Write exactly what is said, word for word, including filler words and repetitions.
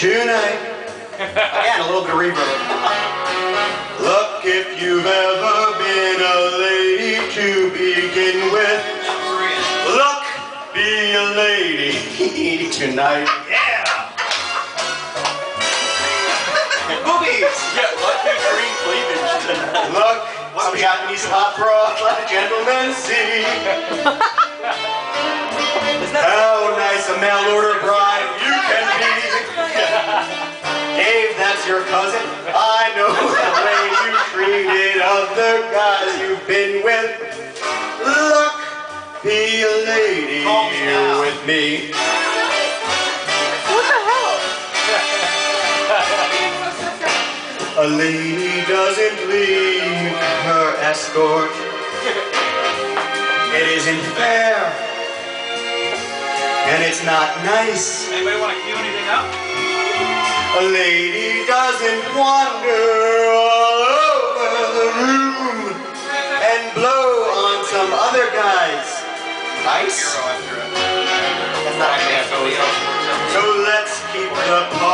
tonight. Again, a little bit of reverb. Look, if you've ever been a lady to begin with, look, be a lady tonight. Yeah! Boobies! Yeah, look, be green cleavage tonight. Look, some Japanese hot bra, let a gentleman see. How nice a mail order bride you can be. Dave, that's your cousin. I know the way you treated other guys you've been with. Look, be a lady here with me. What the hell? A lady doesn't leave her escort. It isn't fair. And it's not nice. Anybody want to cue anything up? A lady doesn't wander all over the room and blow on some other guys. Nice? That's not actually a photo. So let's keep the